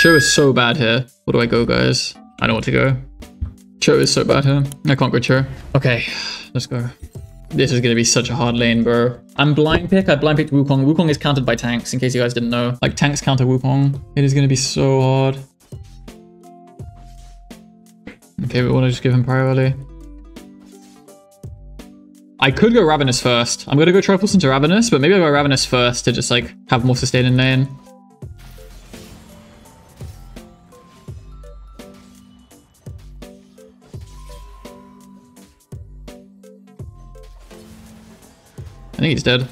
Cho is so bad here. Where do I go, guys? I know what to go. Cho is so bad here. I can't go Cho. Okay, let's go. This is going to be such a hard lane, bro. I'm blind pick. I blind picked Wukong. Wukong is countered by tanks, in case you guys didn't know. Like, tanks counter Wukong. It is going to be so hard. Okay, we want to just give him priority. I could go Ravenous first. I'm going to go Trifles into Ravenous, but maybe I'll go Ravenous first to just, like, have more sustain in lane. I think he's dead.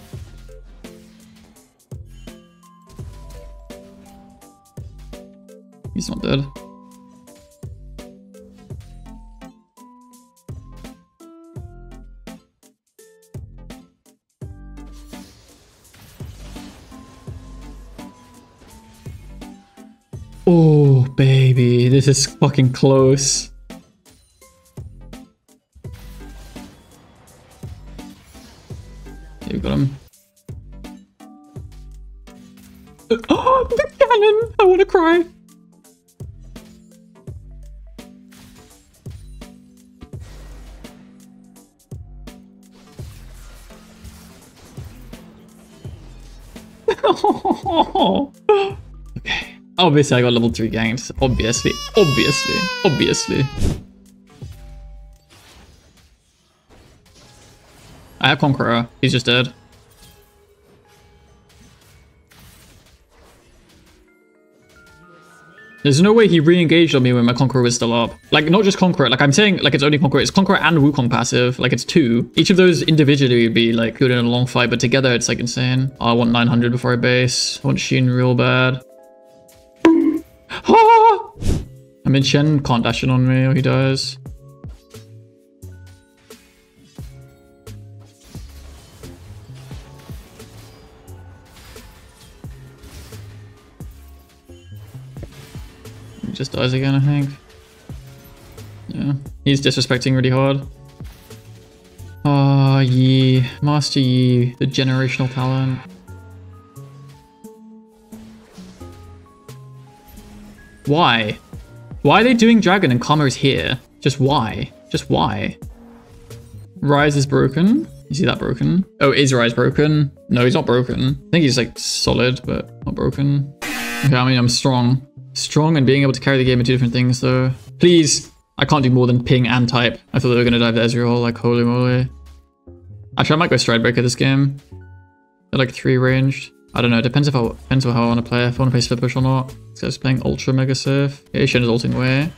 He's not dead. Oh, baby, this is fucking close. You got him. Oh, the cannon! I want to cry. Okay. Obviously, I got level 3 ganks. Obviously. I have Conqueror. He's just dead. There's no way he re-engaged on me when my Conqueror was still up. Like, not just Conqueror. Like, I'm saying, like, it's only Conqueror. It's Conqueror and Wukong passive. Like, it's 2. Each of those individually would be, like, good in a long fight. But together, it's, like, insane. Oh, I want 900 before I base. I want Shen real bad. Ah! I mean, Shen can't dash in on me or he dies. Just dies again, I think. Yeah, he's disrespecting really hard. Ah, Yi, Master Yi, the generational talent. Why? Why are they doing Dragon and Karma is here? Just why? Just why? Ryze is broken. You see that broken? Oh, is Ryze broken? No, he's not broken. I think he's like solid, but not broken. Okay, I mean, I'm strong. Strong and being able to carry the game are two different things, though. Please! I can't do more than ping and type. I thought they were going to dive the Ezreal, like, holy moly. Actually, I might go Stridebreaker this game. They're, like, 3 ranged. I don't know, depends on how I want to play, if I want to play split push or not. This guy's playing ultra mega safe. Yeah, Shen is ulting away.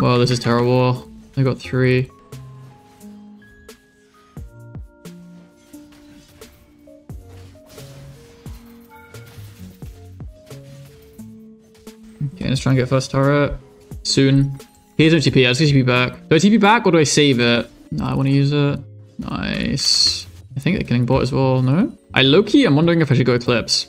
Wow, this is terrible. I got 3. Okay, let's try and get first turret. Soon. Here's no TP. I just TP back. Do I TP back or do I save it? No, I want to use it. Nice. I think they're getting bot as well. No? I low-key am wondering if I should go Eclipse.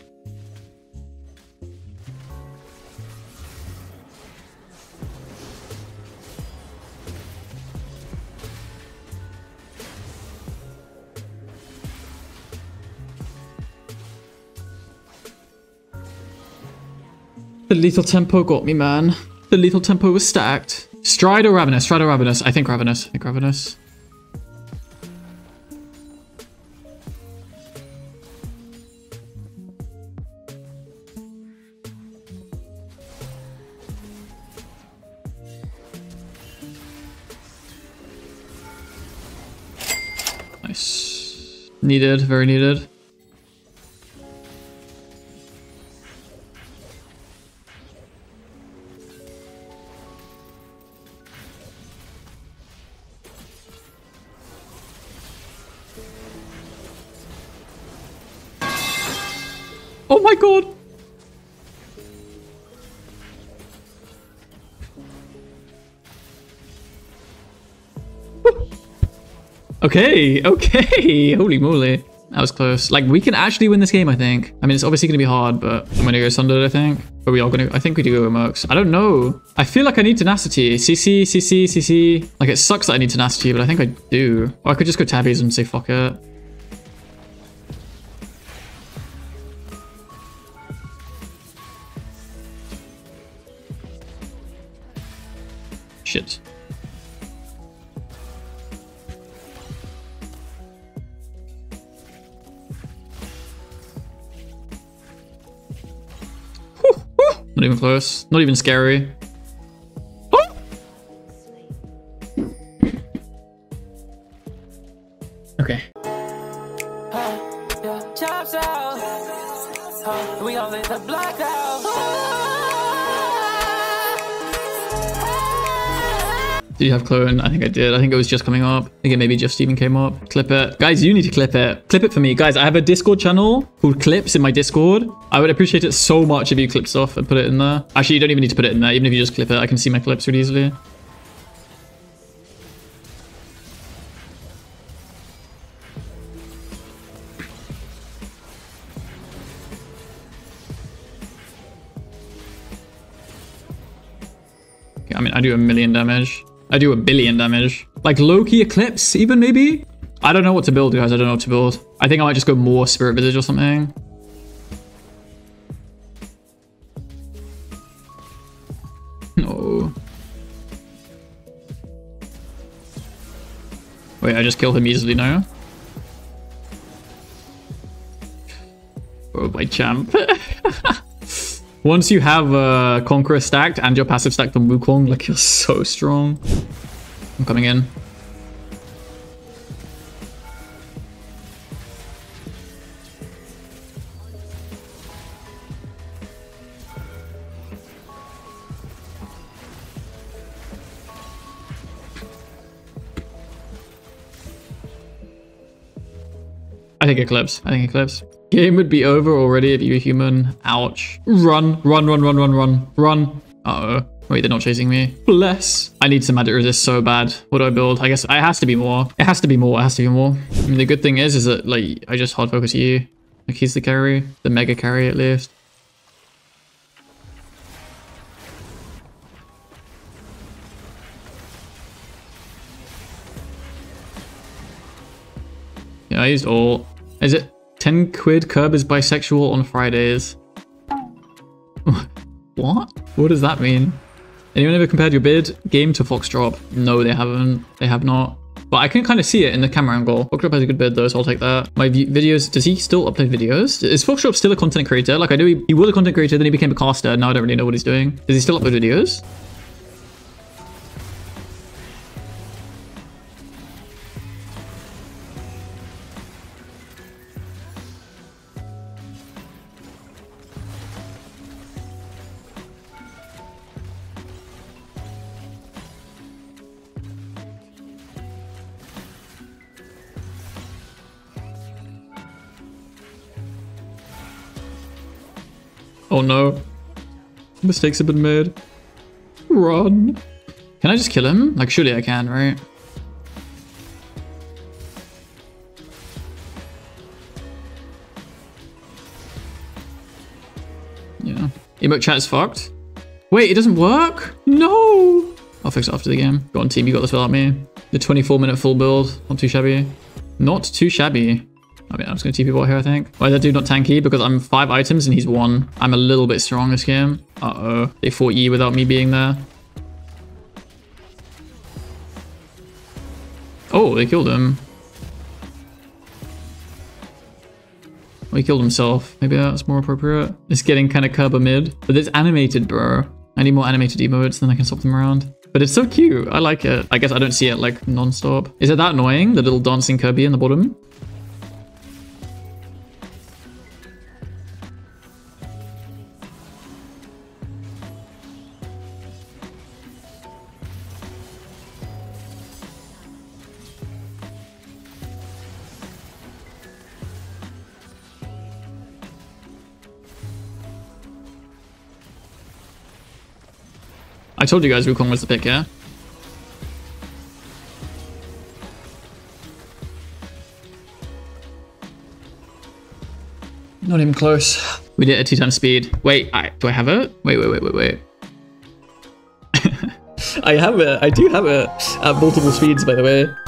The lethal tempo got me, man. The lethal tempo was stacked. Stride or Ravenous? Stride or Ravenous? I think Ravenous. Nice. Needed. Very needed. Oh my god! Okay, holy moly. That was close. Like, we can actually win this game, I think. I mean, it's obviously going to be hard, but I'm going to go Sundered, I think. Are we all going to... I think we do go with Mercs. I don't know. I feel like I need Tenacity. CC, CC, CC. Like, it sucks that I need Tenacity, but I think I do. Or I could just go Tabbies and say fuck it. Shit. Not even close. Not even scary. Oh! Okay. Did you have clone? I think I did. I think it was just coming up. I think it maybe just even came up. Clip it. Guys, you need to clip it. Clip it for me. Guys, I have a Discord channel called Clips in my Discord. I would appreciate it so much if you clip stuff and put it in there. Actually, you don't even need to put it in there. Even if you just clip it, I can see my clips really easily. Okay, I mean, I do 1 million damage. I do 1 billion damage. Like low-key Eclipse, even maybe? I don't know what to build, guys. I don't know what to build. I think I might just go more Spirit Visage or something. No. Wait, I just killed him easily now? Oh, my champ. Once you have Conqueror stacked and your passive stacked on Wukong, like, you're so strong. I'm coming in. I think Eclipse. I think Eclipse. Game would be over already if you were human. Ouch. Run, run, run, run, run, run, run. Uh-oh. Wait, they're not chasing me. Bless. I need some magic resist so bad. What do I build? I guess it has to be more. It has to be more. It has to be more. I mean, the good thing is that, like, I just hard focus you. Like, he's the carry. The mega carry, at least. Yeah, I used all. Is it... 10 quid, Curb is bisexual on Fridays. What? What does that mean? Anyone ever compared your bid game to Foxtrop? No, they haven't. They have not. But I can kind of see it in the camera angle. Foxtrop has a good bid though, so I'll take that. My videos, does he still upload videos? Is Foxtrop still a content creator? Like, I know he was a content creator, then he became a caster. Now I don't really know what he's doing. Does he still upload videos? Oh no, mistakes have been made. Run. Can I just kill him? Like, surely I can, right? Yeah. Emote chat is fucked. Wait, it doesn't work? No. I'll fix it after the game. Go on team, you got this without me. The 24-minute full build, not too shabby. Not too shabby. I mean, I'm just going to TP bot here, I think. Why is that dude not tanky? Because I'm 5 items and he's 1. I'm a little bit strong this game. Uh-oh. They fought Yi without me being there. Oh, they killed him. Well, he killed himself. Maybe that's more appropriate. It's getting kind of Kerber mid. But it's animated, bro. I need more animated emotes, then I can swap them around. But it's so cute. I like it. I guess I don't see it, like, non-stop. Is it that annoying? The little dancing Kirby in the bottom? I told you guys Wukong was the pick, yeah? Not even close. We did it at 2 times speed. Wait, do I have it? Wait. I have it. I do have it at multiple speeds, by the way.